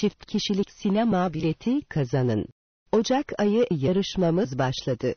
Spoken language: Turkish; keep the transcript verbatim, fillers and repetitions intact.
çift kişilik sinema bileti kazanın. Ocak ayı yarışmamız başladı.